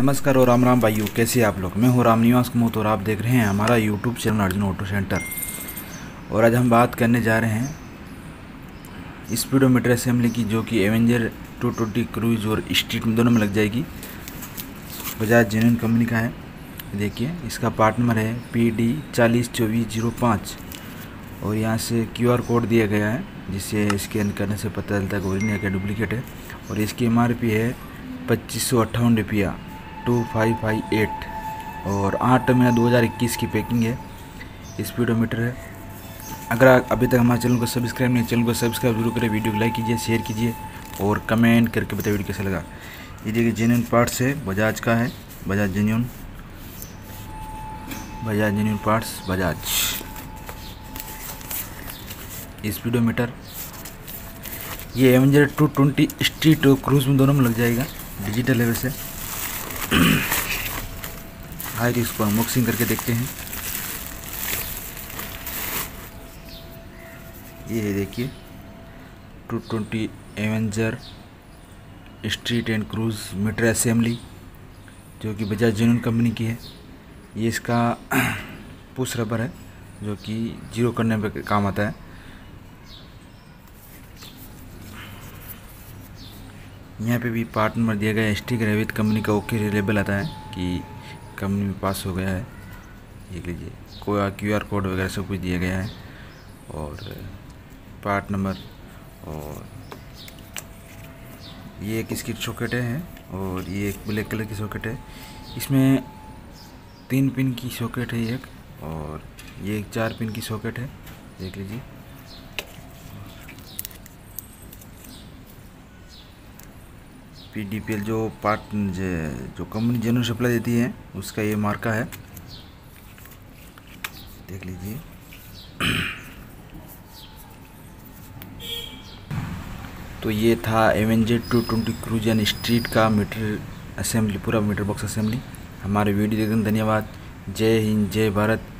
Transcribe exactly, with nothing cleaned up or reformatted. नमस्कार और राम राम भाइयों, कैसे आप लोग। मैं हूँ रामनिवास कुमोत और आप देख रहे हैं हमारा YouTube channel Arjun auto centre. और आज हम बात करने जा रहे हैं स्पीडोमीटर असेंबली की, जो कि एवेंजर टू ट्वेंटी क्रूज और स्ट्रीट में दोनों में लग जाएगी। बजाज जेन्युइन कंपनी का है। देखिए, इसका पार्ट नंबर है पी डी चालीस चौबीस जीरो पाँच और यहाँ से क्यू आर कोड दिया गया है, जिसे स्कैन करने से पता चलता है कि ओरिजिनल का डुप्लीकेट है। और इसकी एम आर पी है पच्चीस सौ अट्ठावन रुपया टू फाइव फाइव एट। और आठ मई दो हज़ार इक्कीस की पैकिंग है। स्पीडोमीटर है। अगर अभी तक हमारे चैनल को सब्सक्राइब नहीं, चैनल को सब्सक्राइब जरूर करें। वीडियो को लाइक कीजिए, शेयर कीजिए और कमेंट करके बताइए वीडियो कैसा लगा। ये देखिए, जेन्युइन पार्ट्स है, बजाज का है। Bajaj genuine Bajaj genuine parts Bajaj speedometer. ये एवेंजर टू ट्वेंटी स्ट्रीट और क्रूज में दोनों में लग जाएगा। डिजिटल है वैसे। हाई रिस्क पर अनबॉक्सिंग करके देखते हैं। ये है, देखिए, two twenty Avenger Street and Cruise meter assembly, जो कि बजाज जेन्युइन कंपनी की है। ये इसका पुश रबर है, जो कि जीरो करने में काम आता है। यहाँ पे भी पार्ट नंबर दिया गया है। स्टिक रेविथ कंपनी का ओके रिलेबल आता है कि कंपनी में पास हो गया है। देख लीजिए, कोई क्यू आर कोड वगैरह सब कुछ दिया गया है और पार्ट नंबर। और ये एक इसकी सॉकेट है और ये एक ब्लैक कलर की सॉकेट है। इसमें तीन पिन की सॉकेट है एक, और ये एक चार पिन की सॉकेट है। देख लीजिए, डीपीएल जो पार्ट जो कंपनी जेन्युइन सप्लाई देती है उसका ये मार्का है। देख लीजिए, तो ये था Avenger two twenty Cruise and Street का मीटर असेंबली, पूरा मीटर बॉक्स असेंबली। हमारे वीडियो देखने धन्यवाद। जय हिंद, जय भारत।